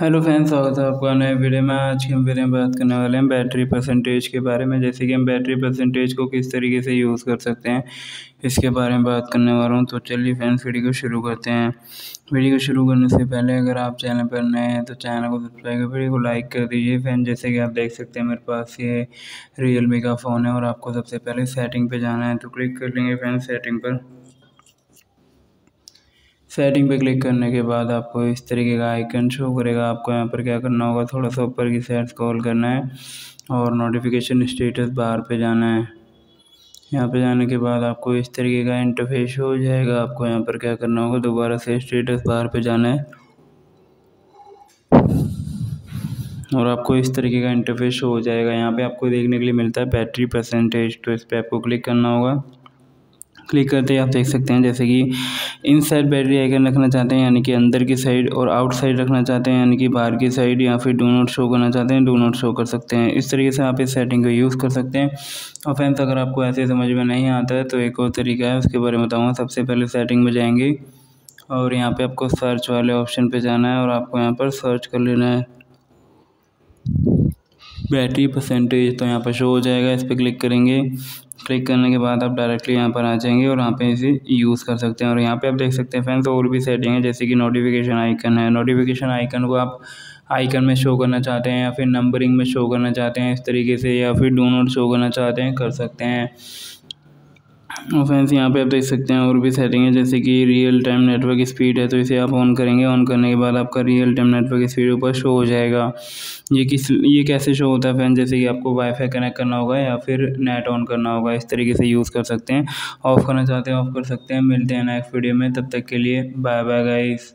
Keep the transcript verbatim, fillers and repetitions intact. Hello friends, स्वागत है आपका नए वीडियो में। आज के हम वीडियो में बात करने वाले हैं बैटरी परसेंटेज के बारे में, जैसे कि हम बैटरी परसेंटेज को किस तरीके से यूज़ कर सकते हैं इसके बारे में बात करने वाला हूं। तो चलिए फ्रेंड्स, वीडियो को शुरू करते हैं। वीडियो को शुरू करने से पहले अगर आप चैनल पर नए हैं तो चैनल को सब्सक्राइब कर वीडियो को लाइक कर दीजिए। फ्रेंड्स, जैसे कि आप देख सकते हैं मेरे पास ये रियलमी का फ़ोन है और आपको सबसे पहले सेटिंग पर जाना है, तो क्लिक कर लेंगे फ्रेंड्स सेटिंग पर। सेटिंग पे क्लिक करने के बाद आपको इस तरीके का आइकन शो करेगा। आपको यहाँ पर क्या करना होगा, थोड़ा सा ऊपर की साइड स्क्रॉल करना है और नोटिफिकेशन स्टेटस बार पे जाना है। यहाँ पे जाने के बाद आपको इस तरीके का इंटरफेस हो जाएगा। आपको यहाँ पर क्या करना होगा, दोबारा से स्टेटस बार पे जाना है और आपको इस तरीके का इंटरफेस हो जाएगा। यहाँ पर आपको देखने के लिए मिलता है बैटरी परसेंटेज, तो इस पर आपको क्लिक करना होगा। क्लिक करते ही आप देख सकते हैं, जैसे कि इन साइड बैटरी आइकन रखना चाहते हैं यानी कि अंदर की साइड, और आउट साइड रखना चाहते हैं यानी कि बाहर की साइड, या फिर डू नॉट शो करना चाहते हैं डू नॉट शो कर सकते हैं। इस तरीके से आप इस सेटिंग को यूज़ कर सकते हैं। और फ्रेंड्स, अगर आपको ऐसे समझ में नहीं आता है तो एक और तरीका है, उसके बारे में बताऊँगा। सबसे पहले सेटिंग में जाएंगे और यहाँ पर आपको सर्च वाले ऑप्शन पर जाना है और आपको यहाँ पर सर्च कर लेना है बैटरी परसेंटेज, तो यहाँ पर शो हो जाएगा। इस पर क्लिक करेंगे। क्लिक करने के बाद आप डायरेक्टली यहाँ पर आ जाएंगे और यहाँ पे इसे यूज़ कर सकते हैं। और यहाँ पे आप देख सकते हैं फ्रेंड्स, और भी सेटिंग है, जैसे कि नोटिफिकेशन आइकन है। नोटिफिकेशन आइकन को आप आइकन में शो करना चाहते हैं या फिर नंबरिंग में शो करना चाहते हैं इस तरीके से, या फिर डू नॉट शो करना चाहते हैं कर सकते हैं। और फ्रेंड्स, यहाँ पे आप देख सकते हैं और भी सेटिंग है, जैसे कि रियल टाइम नेटवर्क स्पीड है, तो इसे आप ऑन करेंगे। ऑन करने के बाद आपका रियल टाइम नेटवर्क स्पीड ऊपर शो हो जाएगा। ये किस ये कैसे शो होता है फ्रेंड्स, जैसे कि आपको वाईफाई कनेक्ट करना होगा या फिर नेट ऑन करना होगा, इस तरीके से यूज़ कर सकते हैं। ऑफ़ करना चाहते हैं ऑफ़ कर सकते हैं। मिलते हैं नेक्स्ट वीडियो में, तब तक के लिए बाय बाय गाइस।